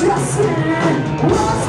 trust me.